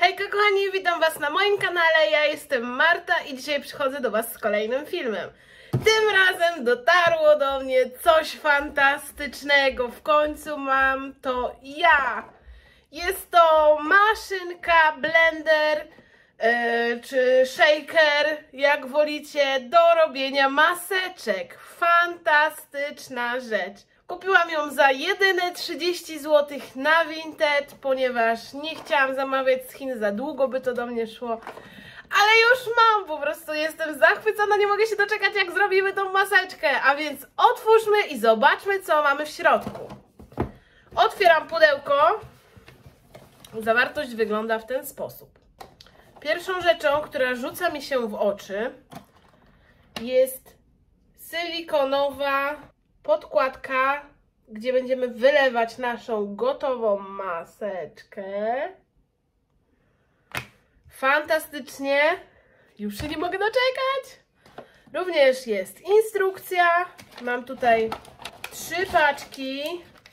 Hejka kochani, witam was na moim kanale, ja jestem Marta i dzisiaj przychodzę do was z kolejnym filmem. Tym razem dotarło do mnie coś fantastycznego, w końcu mam to ja! Jest to maszynka, blender czy shaker, jak wolicie, do robienia maseczek. Fantastyczna rzecz! Kupiłam ją za jedyne 30 zł na Vinted, ponieważ nie chciałam zamawiać z Chin, za długo by to do mnie szło. Ale już mam, po prostu jestem zachwycona, nie mogę się doczekać jak zrobimy tą maseczkę. A więc otwórzmy i zobaczmy co mamy w środku. Otwieram pudełko. Zawartość wygląda w ten sposób. Pierwszą rzeczą, która rzuca mi się w oczy, jest silikonowa podkładka, gdzie będziemy wylewać naszą gotową maseczkę. Fantastycznie, już się nie mogę doczekać. Również jest instrukcja, mam tutaj 3 paczki,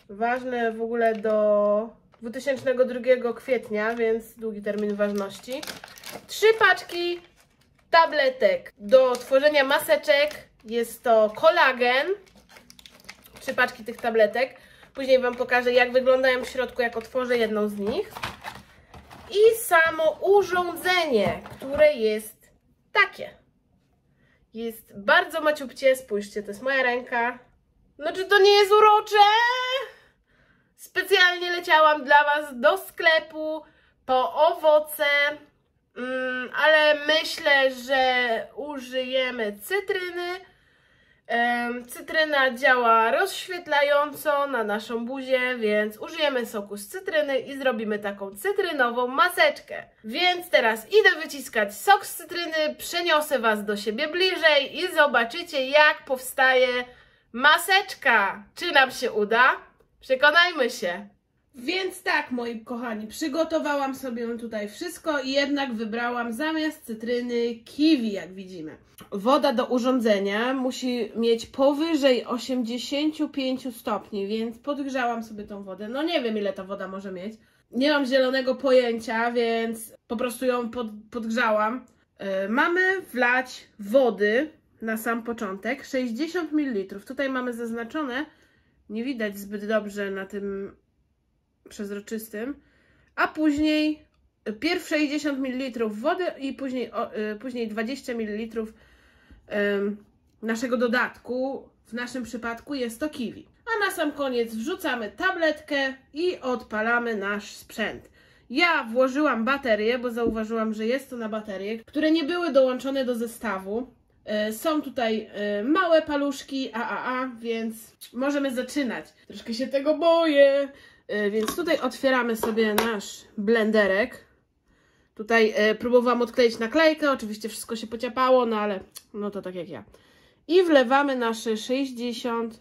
ważne w ogóle do 2002 kwietnia, więc długi termin ważności. 3 paczki tabletek do tworzenia maseczek, jest to kolagen. 3 paczki tych tabletek. Później wam pokażę jak wyglądają w środku, jak otworzę jedną z nich. I samo urządzenie, które jest takie. Jest bardzo maciupcie, spójrzcie, to jest moja ręka. No czy to nie jest urocze? Specjalnie leciałam dla was do sklepu po owoce, ale myślę, że użyjemy cytryny. Cytryna działa rozświetlająco na naszą buzię, więc użyjemy soku z cytryny i zrobimy taką cytrynową maseczkę. Więc teraz idę wyciskać sok z cytryny, przeniosę was do siebie bliżej i zobaczycie jak powstaje maseczka. Czy nam się uda? Przekonajmy się! Więc tak, moi kochani, przygotowałam sobie tutaj wszystko i jednak wybrałam zamiast cytryny kiwi, jak widzimy. Woda do urządzenia musi mieć powyżej 85 stopni, więc podgrzałam sobie tą wodę. No nie wiem, ile ta woda może mieć. Nie mam zielonego pojęcia, więc po prostu ją podgrzałam. Mamy wlać wody na sam początek, 60 ml. Tutaj mamy zaznaczone, nie widać zbyt dobrze na tym przezroczystym, a później pierw 60 ml wody i później 20 ml naszego dodatku, w naszym przypadku jest to kiwi. A na sam koniec wrzucamy tabletkę i odpalamy nasz sprzęt. Ja włożyłam baterię, bo zauważyłam, że jest to na baterie, które nie były dołączone do zestawu. Są tutaj małe paluszki AAA, więc możemy zaczynać. Troszkę się tego boję. Więc tutaj otwieramy sobie nasz blenderek. Tutaj próbowałam odkleić naklejkę, oczywiście wszystko się pociapało, no ale no to tak jak ja. I wlewamy nasze 60.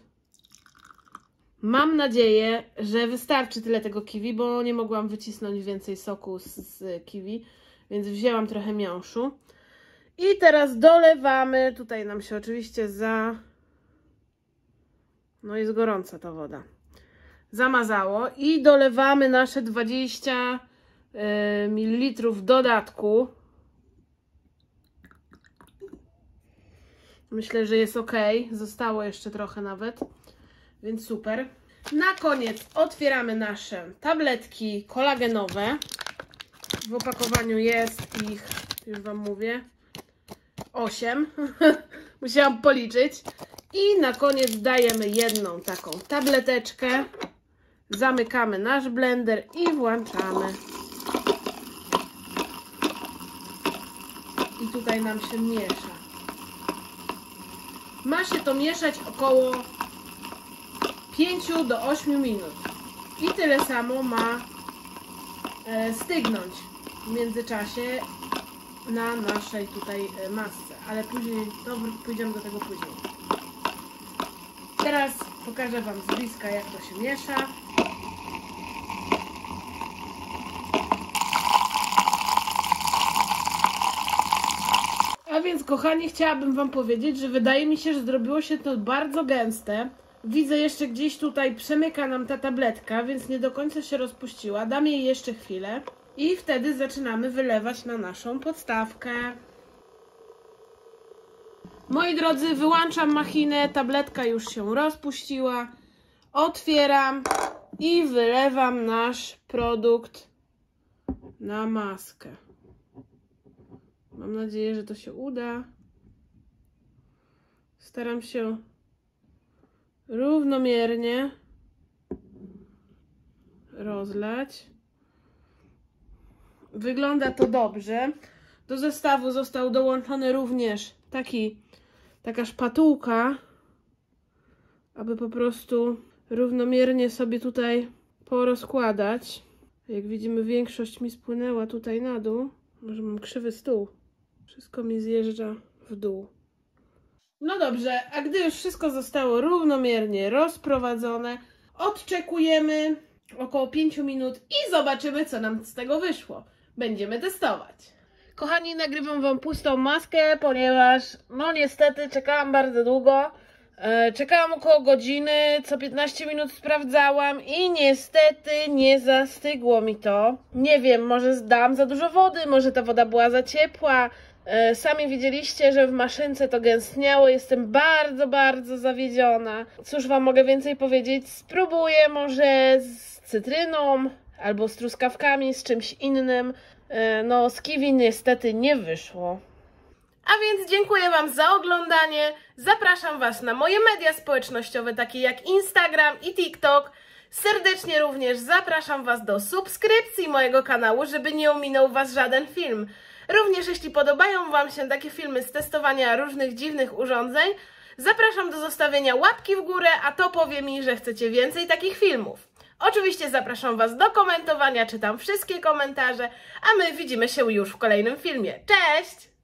Mam nadzieję, że wystarczy tyle tego kiwi, bo nie mogłam wycisnąć więcej soku z kiwi, więc wzięłam trochę miąższu. I teraz dolewamy, tutaj nam się oczywiście no jest gorąca ta woda. Zamazało i dolewamy nasze 20 ml dodatku. Myślę, że jest ok. Zostało jeszcze trochę nawet, więc super. Na koniec otwieramy nasze tabletki kolagenowe. W opakowaniu jest ich, już wam mówię, 8. Musiałam policzyć. I na koniec dajemy jedną taką tableteczkę. Zamykamy nasz blender i włączamy. I tutaj nam się miesza. Ma się to mieszać około 5 do 8 minut. I tyle samo ma stygnąć w międzyczasie na naszej tutaj masce. Ale później, pójdziemy do tego później. Teraz pokażę wam z bliska jak to się miesza. A więc kochani, chciałabym wam powiedzieć, że wydaje mi się, że zrobiło się to bardzo gęste. Widzę jeszcze gdzieś tutaj przemyka nam ta tabletka, więc nie do końca się rozpuściła. Dam jej jeszcze chwilę. i wtedy zaczynamy wylewać na naszą podstawkę. Moi drodzy, wyłączam machinę, tabletka już się rozpuściła, otwieram i wylewam nasz produkt na maskę. Mam nadzieję, że to się uda. Staram się równomiernie rozlać. Wygląda to dobrze. Do zestawu został dołączony również taka szpatułka, aby po prostu równomiernie sobie tutaj porozkładać. Jak widzimy, większość mi spłynęła tutaj na dół. Może mam krzywy stół. Wszystko mi zjeżdża w dół. No dobrze, a gdy już wszystko zostało równomiernie rozprowadzone, odczekujemy około 5 minut i zobaczymy, co nam z tego wyszło. Będziemy testować. Kochani, nagrywam wam pustą maskę, ponieważ no niestety czekałam bardzo długo. Czekałam około godziny, co 15 minut sprawdzałam i niestety nie zastygło mi to. Nie wiem, może dałam za dużo wody, może ta woda była za ciepła. Sami widzieliście, że w maszynce to gęstniało. Jestem bardzo, bardzo zawiedziona. Cóż wam mogę więcej powiedzieć? Spróbuję może z cytryną albo z truskawkami, z czymś innym. No z kiwi niestety nie wyszło. A więc dziękuję wam za oglądanie. Zapraszam was na moje media społecznościowe, takie jak Instagram i TikTok. Serdecznie również zapraszam was do subskrypcji mojego kanału, żeby nie ominął was żaden film. Również jeśli podobają wam się takie filmy z testowania różnych dziwnych urządzeń, zapraszam do zostawienia łapki w górę, a to powie mi, że chcecie więcej takich filmów. Oczywiście zapraszam was do komentowania, czytam wszystkie komentarze, a my widzimy się już w kolejnym filmie. Cześć!